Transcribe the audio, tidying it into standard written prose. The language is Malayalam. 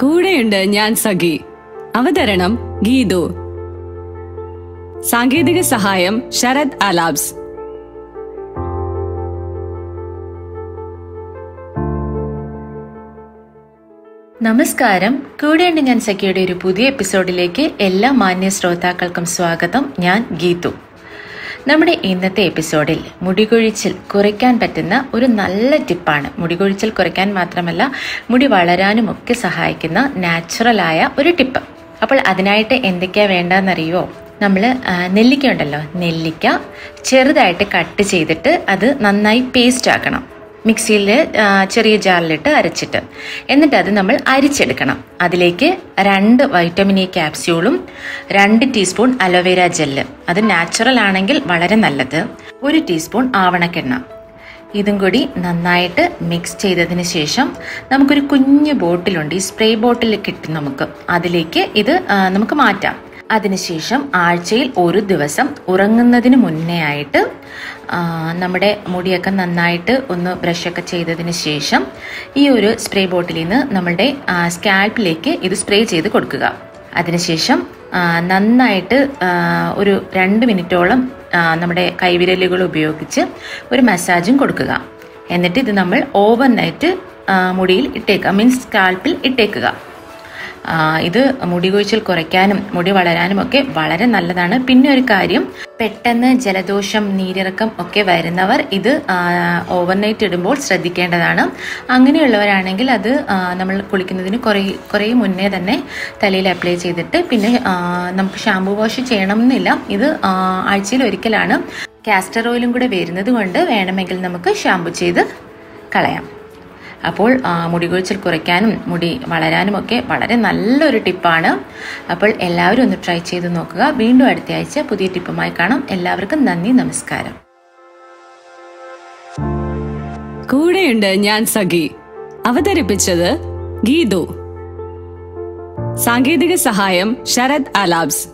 കൂടെയുണ്ട് ഞാൻ സഖി. അവതരണം ഗീതു. സാങ്കേതിക സഹായം ശരത് ആലാബ്സ്. നമസ്കാരം. കൂടെയുണ്ട് ഞാൻ സഖിയുടെ ഒരു പുതിയ എപ്പിസോഡിലേക്ക് എല്ലാ മാന്യ ശ്രോതാക്കൾക്കും സ്വാഗതം. ഞാൻ ഗീതു. നമ്മുടെ ഇന്നത്തെ എപ്പിസോഡിൽ മുടികൊഴിച്ചിൽ കുറയ്ക്കാൻ പറ്റുന്ന ഒരു നല്ല ടിപ്പാണ്. മുടികൊഴിച്ചിൽ കുറയ്ക്കാൻ മാത്രമല്ല മുടി വളരാനും ഒക്കെ സഹായിക്കുന്ന നാച്ചുറലായ ഒരു ടിപ്പ്. അപ്പോൾ അതിനായിട്ട് എന്തൊക്കെയാണ് വേണ്ടതെന്നറിയുമോ? നമ്മൾ നെല്ലിക്ക ഉണ്ടല്ലോ, നെല്ലിക്ക ചെറുതായിട്ട് കട്ട് ചെയ്തിട്ട് അത് നന്നായി പേസ്റ്റ് ആക്കണം. മിക്സിയിൽ ചെറിയ ജാറിലിട്ട് അരച്ചിട്ട്, എന്നിട്ട് അത് നമ്മൾ അരിച്ചെടുക്കണം. അതിലേക്ക് 2 വൈറ്റമിൻ എ ക്യാപ്സ്യൂളും 2 ടീസ്പൂൺ അലോവേര ജെല്ല്, അത് നാച്ചുറൽ ആണെങ്കിൽ വളരെ നല്ലത്, 1 ടീസ്പൂൺ ആവണക്കെണ്ണ, ഇതും കൂടി നന്നായിട്ട് മിക്സ് ചെയ്തതിന് ശേഷം നമുക്കൊരു കുഞ്ഞ് ബോട്ടിലുണ്ട്, ഈ സ്പ്രേ ബോട്ടിൽ കിട്ടും നമുക്ക്, അതിലേക്ക് ഇത് നമുക്ക് മാറ്റാം. അതിനുശേഷം ആഴ്ചയിൽ 1 ദിവസം ഉറങ്ങുന്നതിന് മുന്നേ ആയിട്ട് നമ്മുടെ മുടിയൊക്കെ നന്നായിട്ട് ഒന്ന് ബ്രഷൊക്കെ ചെയ്തതിന് ശേഷം ഈ ഒരു സ്പ്രേ ബോട്ടിലിൽ നിന്ന് നമ്മളുടെ സ്കാൽപ്പിലേക്ക് ഇത് സ്പ്രേ ചെയ്ത് കൊടുക്കുക. അതിനുശേഷം നന്നായിട്ട് ഒരു 2 മിനിറ്റോളം നമ്മുടെ കൈവിരലുകൾ ഉപയോഗിച്ച് ഒരു മസാജും കൊടുക്കുക. എന്നിട്ട് ഇത് നമ്മൾ ഓവർനൈറ്റ് മുടിയിൽ ഇട്ടേക്കുക, മീൻസ് സ്കാൽപ്പിൽ ഇട്ടേക്കുക. ഇത് മുടി കൊഴിച്ചിൽ കുറയ്ക്കാനും മുടി വളരാനും ഒക്കെ വളരെ നല്ലതാണ്. പിന്നെ ഒരു കാര്യം, പെട്ടെന്ന് ജലദോഷം നീരിറക്കം ഒക്കെ വരുന്നവർ ഇത് ഓവർനൈറ്റ് ഇടുമ്പോൾ ശ്രദ്ധിക്കേണ്ടതാണ്. അങ്ങനെയുള്ളവരാണെങ്കിൽ അത് നമ്മൾ കുളിക്കുന്നതിന് കുറേ മുന്നേ തന്നെ തലയിൽ അപ്ലൈ ചെയ്തിട്ട്, പിന്നെ നമുക്ക് ഷാമ്പു വാഷ് ചെയ്യണം എന്നില്ല, ഇത് ആഴ്ചയിൽ ഒരിക്കലാണ്. കാസ്റ്റർ ഓയിലും കൂടെ വരുന്നത് കൊണ്ട് വേണമെങ്കിൽ നമുക്ക് ഷാമ്പു ചെയ്ത് കളയാം. അപ്പോൾ മുടി കൊഴിച്ചിൽ കുറയ്ക്കാനും മുടി വളരാനും ഒക്കെ വളരെ നല്ലൊരു ടിപ്പാണ്. അപ്പോൾ എല്ലാവരും ഒന്ന് ട്രൈ ചെയ്ത് നോക്കുക. വീണ്ടും അടുത്ത ആഴ്ച പുതിയ ടിപ്പുമായി കാണാം. എല്ലാവർക്കും നന്ദി, നമസ്കാരം. കൂടെയുണ്ട് ഞാൻ സഖി. അവതരിപ്പിച്ചത് ഗീതു. സാങ്കേതിക സഹായം ശരത് ആലാബ്സ്.